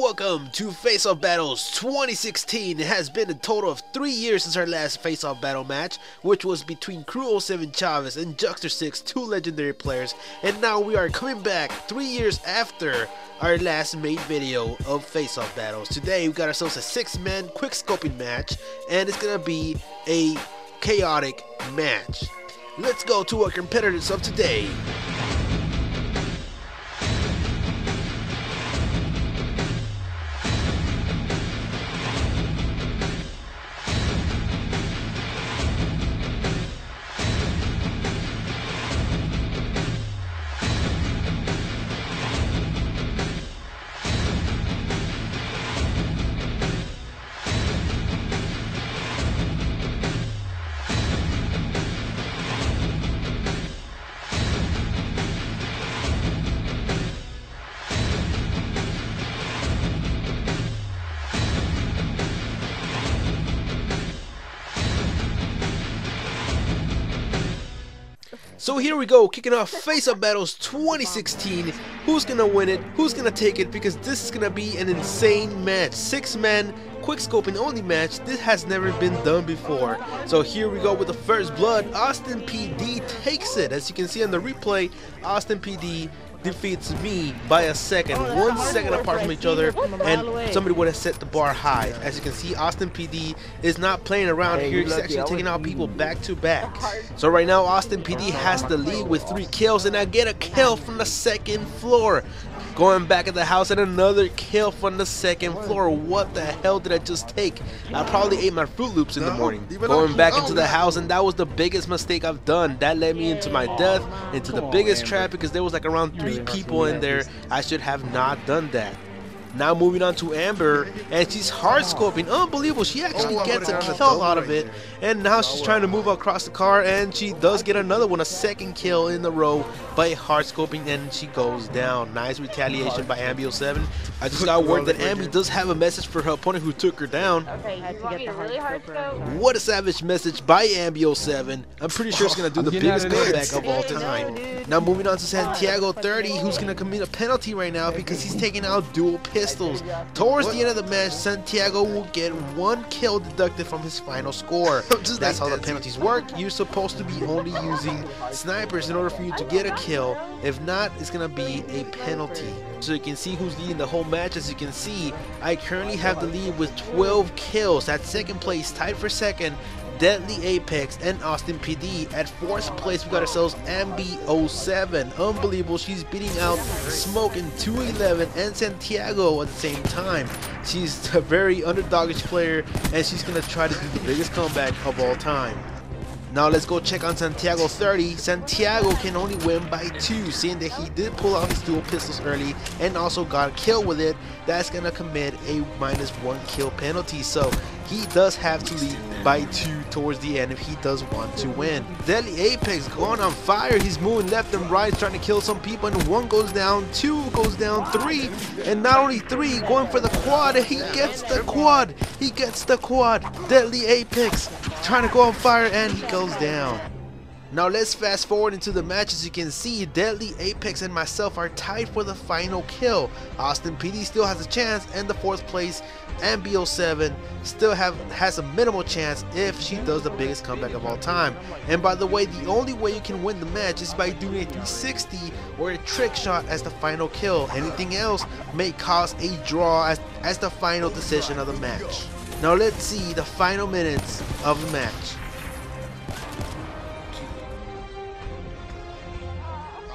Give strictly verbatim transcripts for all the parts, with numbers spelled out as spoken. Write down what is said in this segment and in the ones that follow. welcome to FACEOFF Battles twenty sixteen. It has been a total of three years since our last FACEOFF battle match, which was between Cruel seven Chavez and Juxter six, two legendary players, and now we are coming back three years after our last made video of FACEOFF Battles. Today we got ourselves a six man quick scoping match, and it's gonna be a chaotic match. Let's go to our competitors of today. So here we go, kicking off FACEOFF Battles twenty sixteen. Who's gonna win it? Who's gonna take it? Because this is gonna be an insane match. Six man quick scoping only match. This has never been done before. So here we go with the first blood. Austin P D takes it. As you can see on the replay, Austin P D defeats me by a second, one second apart from each other, and somebody would have set the bar high. As you can see, Austin P D is not playing around here. He's actually taking out people back to back. So right now, Austin P D has the lead with three kills, and I get a kill from the second floor. Going back at the house and another kill from the second floor. What the hell did I just take? I probably ate my Fruit Loops in the morning. Going back into the house, and that was the biggest mistake I've done. That led me into my death, into the biggest trap, because there was like around three people in there. I should have not done that. Now moving on to Amber, and she's hard scoping. Unbelievable, she actually gets a kill out of it, and now she's trying to move across the car, and she does get another one, a second kill in the row by hard scoping, and she goes down. Nice retaliation by Ambiel seven. I just got word that Ambi does have a message for her opponent who took her down. What a savage message by Ambiel seven. I'm pretty sure it's going to do the biggest comeback of all time. Now moving on to Santiago thirty, who's going to commit a penalty right now because he's taking out dual pistols. Pistols. Towards the end of the match, Santiago will get one kill deducted from his final score. That's how the penalties work. You're supposed to be only using snipers in order for you to get a kill. If not, it's gonna be a penalty. So you can see who's leading the whole match. As you can see, I currently have the lead with twelve kills. At second place, tied for second, Deadly Apex and Austin P D. At fourth place, we got ourselves Ambi oh seven. Unbelievable, she's beating out Smoke and two eleven and Santiago at the same time. She's a very underdogish player, and she's gonna try to do the biggest comeback of all time. Now let's go check on Santiago thirty. Santiago can only win by two, seeing that he did pull out his dual pistols early and also got a kill with it. That's gonna commit a minus one kill penalty, so he does have to lead by two towards the end if he does want to win. Deadly Apex going on fire. He's moving left and right, trying to kill some people, and one goes down, two goes down, three, and not only three, going for the quad, and he gets the quad. He gets the quad. Deadly Apex trying to go on fire, and he goes down. Now let's fast forward into the match. As you can see, Deadly Apex and myself are tied for the final kill. Austin P D still has a chance, and the fourth place Ambiel seven still have has a minimal chance if she does the biggest comeback of all time. And by the way, the only way you can win the match is by doing a three sixty or a trick shot as the final kill. Anything else may cause a draw as, as the final decision of the match. Now let's see the final minutes of the match.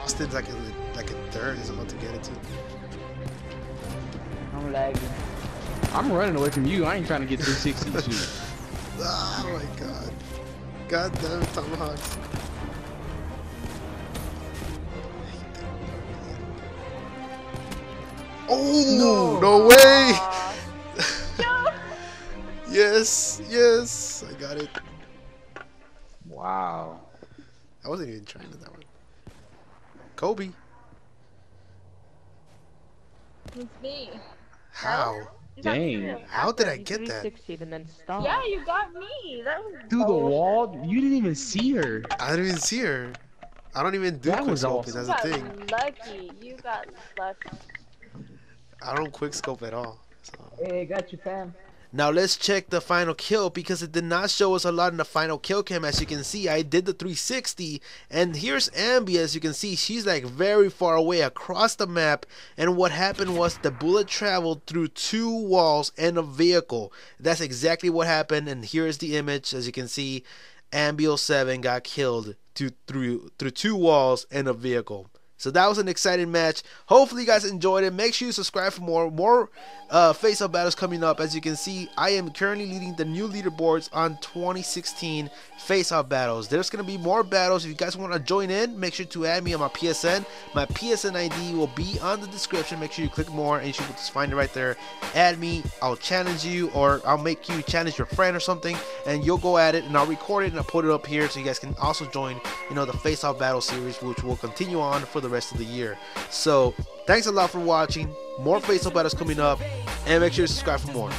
Austin's like a, like a third, he's about to get it too. I'm lagging. I'm running away from you. I ain't trying to get three sixty shoot. Oh my god. God damn it, Tomahawks. Oh, no, no way. Yes, yes. I got it. Wow. I wasn't even trying to that one. Kobe. It's me. How? Dang. How did I get that? And then stop. Yeah, you got me. That was through the wall. You didn't even see her. I didn't even see her. I don't even do quick scoping. That was awesome. That's a thing. You got lucky. You got lucky. I don't quick scope at all. So. Hey, got you, fam. Now let's check the final kill, because it did not show us a lot in the final kill cam. As you can see, I did the three sixty, and here's Ambi. As you can see, she's like very far away across the map, and what happened was the bullet traveled through two walls and a vehicle. That's exactly what happened, and here's the image. As you can see, Ambiel seven got killed through, through, through two walls and a vehicle. So that was an exciting match. Hopefully you guys enjoyed it. Make sure you subscribe for more more uh, face-off battles coming up. As you can see, I am currently leading the new leaderboards on twenty sixteen face-off battles. There's going to be more battles. If you guys want to join in, make sure to add me on my P S N. My P S N I D will be on the description. Make sure you click more and you should just find it right there. Add me. I'll challenge you, or I'll make you challenge your friend or something, and you'll go at it, and I'll record it and I'll put it up here so you guys can also join, you know, the face-off battle series, which will continue on for the the rest of the year. So thanks a lot for watching. More face-off battles coming up, and make sure you subscribe for more.